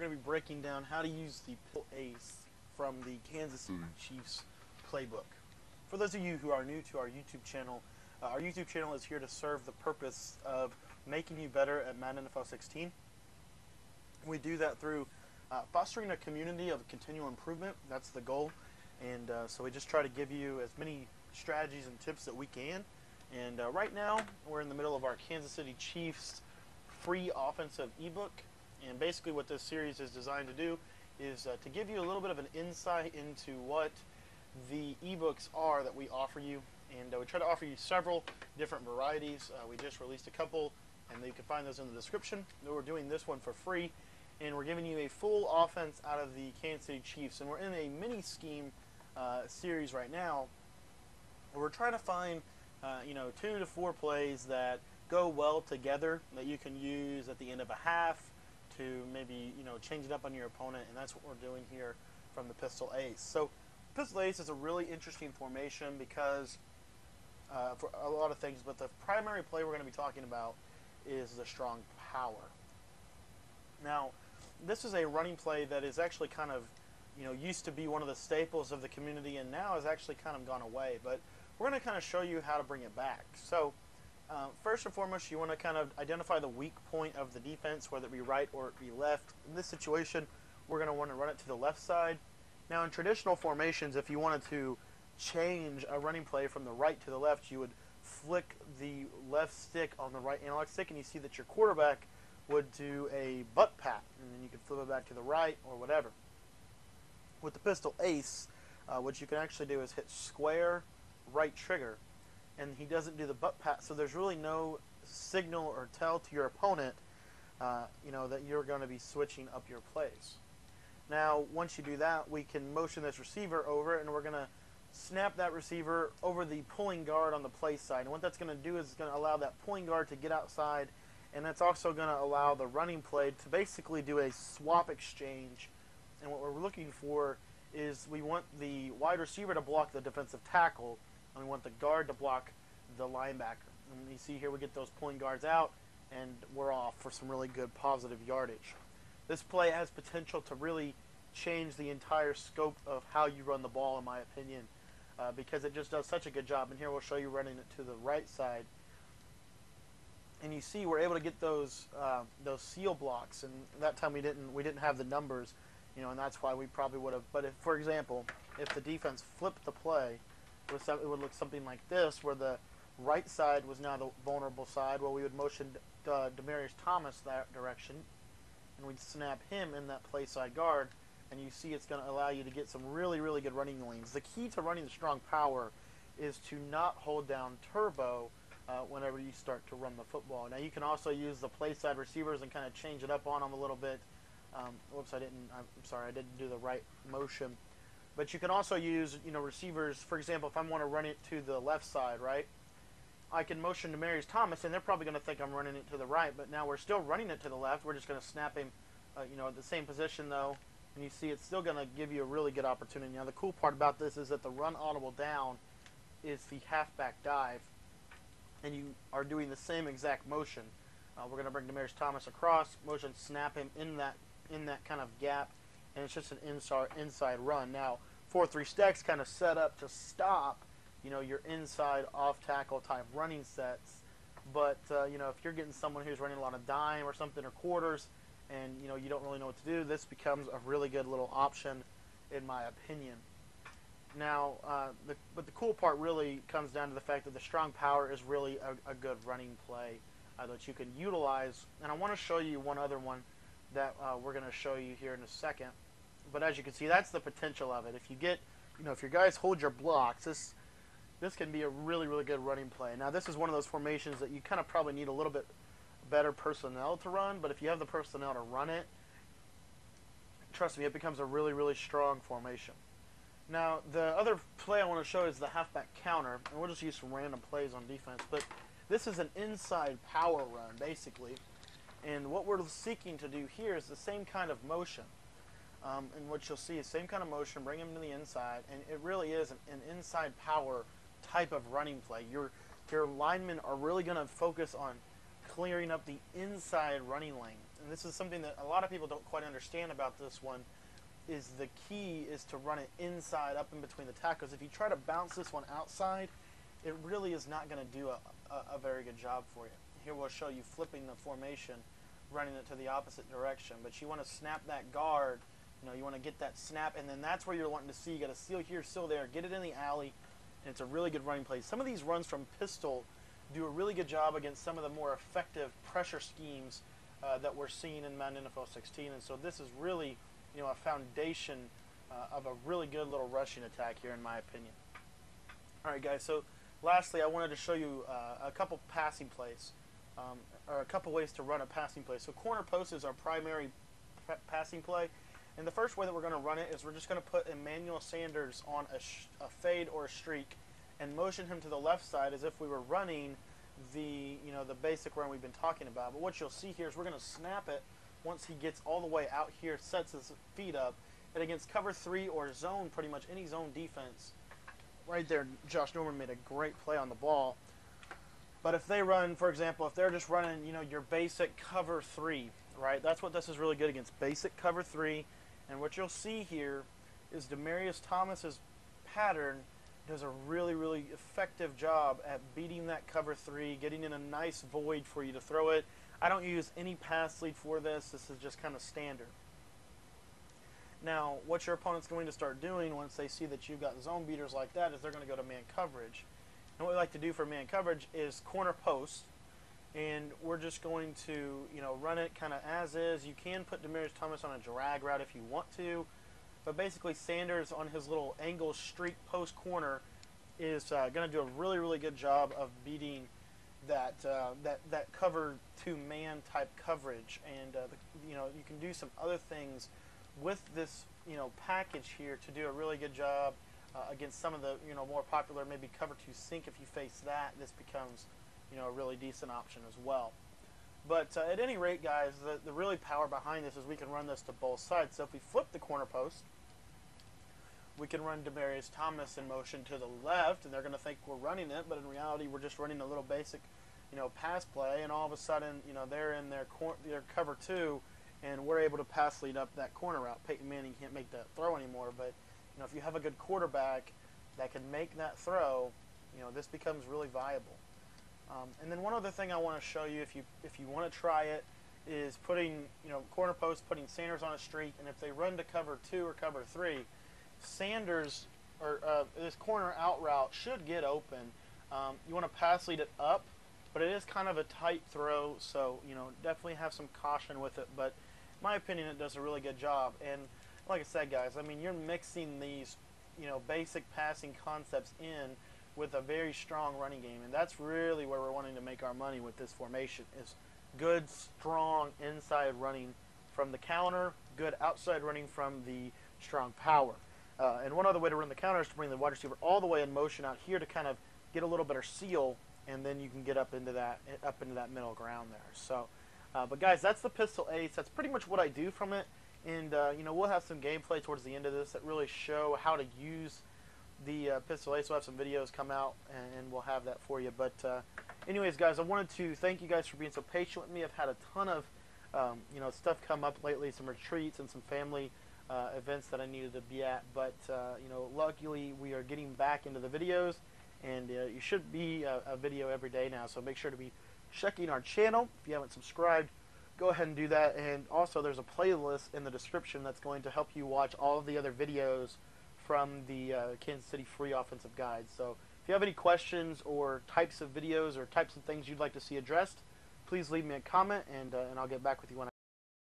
going to be breaking down how to use the Pistol Ace from the Kansas City Chiefs playbook. For those of you who are new to our YouTube channel is here to serve the purpose of making you better at Madden NFL 16. We do that through fostering a community of continual improvement. That's the goal. And so we just try to give you as many strategies and tips that we can. And right now, we're in the middle of our Kansas City Chiefs free offensive ebook. And basically what this series is designed to do is to give you a little bit of an insight into what the ebooks are that we offer you. And we try to offer you several different varieties. We just released a couple, and you can find those in the description. We're doing this one for free, and we're giving you a full offense out of the Kansas City Chiefs. And we're in a mini scheme series right now. We're trying to find, you know, 2 to 4 plays that go well together that you can use at the end of a half to maybe, you know, change it up on your opponent. And that's what we're doing here from the Pistol Ace. So Pistol Ace is a really interesting formation because for a lot of things, but the primary play we're going to be talking about is the strong power. Now, this is a running play that is actually kind of, you know, used to be one of the staples of the community and now has actually kind of gone away, but we're going to kind of show you how to bring it back. So first and foremost, you want to kind of identify the weak point of the defense, whether it be right or it be left. In this situation, we're going to want to run it to the left side. Now, in traditional formations, if you wanted to change a running play from the right to the left, you would flick the left stick on the right analog stick, and you see that your quarterback would do a butt pat, and then you can flip it back to the right or whatever. With the Pistol Ace, what you can actually do is hit square, right trigger, and he doesn't do the butt pat, so there's really no signal or tell to your opponent, you know, that you're going to be switching up your plays. Now, once you do that, we can motion this receiver over, and we're going to snap that receiver over the pulling guard on the play side. And what that's going to do is it's going to allow that pulling guard to get outside, and that's also going to allow the running play to basically do a swap exchange. And what we're looking for is we want the wide receiver to block the defensive tackle, and we want the guard to block the linebacker. And you see here we get those pulling guards out, and we're off for some really good positive yardage. This play has potential to really change the entire scope of how you run the ball, in my opinion, because it just does such a good job. And here we'll show you running it to the right side. And you see we're able to get those seal blocks, and that time we didn't have the numbers, you know, and that's why we probably would have. But if, for example, if the defense flipped the play, it would look something like this, where the right side was now the vulnerable side. Well, we would motion Demaryius Thomas that direction, and we'd snap him in that play side guard, and you see it's going to allow you to get some really, really good running lanes. The key to running the strong power is to not hold down turbo whenever you start to run the football. Now, you can also use the play side receivers and kind of change it up on them a little bit. Whoops, I'm sorry, I didn't do the right motion. But you can also use, you know, receivers. For example, if I want to run it to the left side, right, I can motion to Demaryius Thomas, and they're probably going to think I'm running it to the right, but now we're still running it to the left. We're just going to snap him, you know, at the same position, though. And you see it's still going to give you a really good opportunity. Now, the cool part about this is that the run audible down is the halfback dive, and you are doing the same exact motion. We're going to bring Demaryius Thomas across, motion snap him in that kind of gap, and it's just an inside run. Now, 4-3 stacks kind of set up to stop, you know, your inside off-tackle type running sets. But, you know, if you're getting someone who's running a lot of dime or something or quarters, and, you know, you don't really know what to do, this becomes a really good little option, in my opinion. Now, but the cool part really comes down to the fact that the strong power is really a good running play that you can utilize. And I want to show you one other one that we're going to show you here in a second. But as you can see, that's the potential of it. If you get, you know, if your guys hold your blocks, this can be a really, really good running play. Now, this is one of those formations that you kind of probably need a little bit better personnel to run, but if you have the personnel to run it, trust me, it becomes a really, really strong formation. Now, the other play I want to show is the halfback counter, and we'll just use some random plays on defense, but this is an inside power run, basically, and what we're seeking to do here is the same kind of motion, and what you'll see is same kind of motion, bring him to the inside, and it really is an inside power type of running play. Your linemen are really going to focus on clearing up the inside running lane. And this is something that a lot of people don't quite understand about this one, is the key is to run it inside up in between the tackles. If you try to bounce this one outside, it really is not going to do a very good job for you. Here we'll show you flipping the formation, running it to the opposite direction. But you want to snap that guard. You want to get that snap, and then that's where you're wanting to see. You got to seal here, seal there, get it in the alley, and it's a really good running play. Some of these runs from Pistol do a really good job against some of the more effective pressure schemes that we're seeing in Madden NFL 16, and so this is really a foundation of a really good little rushing attack here, in my opinion. All right, guys, so lastly, I wanted to show you a couple passing plays, or a couple ways to run a passing play. So corner post is our primary passing play. And the first way that we're going to run it is we're just going to put Emmanuel Sanders on a fade or a streak and motion him to the left side as if we were running the, the basic run we've been talking about. But what you'll see here is we're going to snap it once he gets all the way out here, sets his feet up. And against cover three or zone, pretty much any zone defense, right there, Josh Norman made a great play on the ball. But if they run, for example, if they're just running, your basic cover three, right? That's what this is really good against, basic cover three. And what you'll see here is Demaryius Thomas's pattern does a really, really effective job at beating that cover three, getting in a nice void for you to throw it. I don't use any pass lead for this. This is just kind of standard. Now, what your opponent's going to start doing once they see that you've got zone beaters like that is they're going to go to man coverage. And what we like to do for man coverage is corner post. And we're just going to, run it kind of as is. You can put Demaryius Thomas on a drag route if you want to, but basically Sanders on his little angle streak post corner is going to do a really, really good job of beating that that cover two man type coverage. And you can do some other things with this package here to do a really good job against some of the more popular maybe cover two sink. If you face that, this becomes a really decent option as well. But at any rate, guys, the really power behind this is we can run this to both sides. So if we flip the corner post, we can run Demaryius Thomas in motion to the left, and they're going to think we're running it, but in reality, we're just running a little basic, pass play, and all of a sudden, they're in their cover two, and we're able to pass lead up that corner route. Peyton Manning can't make that throw anymore, but if you have a good quarterback that can make that throw, this becomes really viable. And then one other thing I want to show you, if you want to try it, is putting corner post, putting Sanders on a streak, and if they run to cover two or cover three, Sanders or this corner out route should get open. You want to pass lead it up, but it is kind of a tight throw, so definitely have some caution with it. But in my opinion, it does a really good job. And like I said, guys, I mean you're mixing these basic passing concepts in with a very strong running game, and that's really where we're wanting to make our money with this formation is good, strong inside running from the counter, good outside running from the strong power. And one other way to run the counter is to bring the wide receiver all the way in motion out here to kind of get a little better seal, and then you can get up into that middle ground there. So, but guys, that's the Pistol Ace. That's pretty much what I do from it, and we'll have some gameplay towards the end of this that really show how to use the Pistol Ace. Will have some videos come out, and we'll have that for you. But anyways, guys, I wanted to thank you guys for being so patient with me. I've had a ton of stuff come up lately, some retreats and some family events that I needed to be at. But luckily we are getting back into the videos, and you should be a video every day now. So make sure to be checking our channel. If you haven't subscribed, go ahead and do that. And also, there's a playlist in the description that's going to help you watch all of the other videos from the Kansas City free offensive guide. So if you have any questions or types of videos or types of things you'd like to see addressed, please leave me a comment, and I'll get back with you when I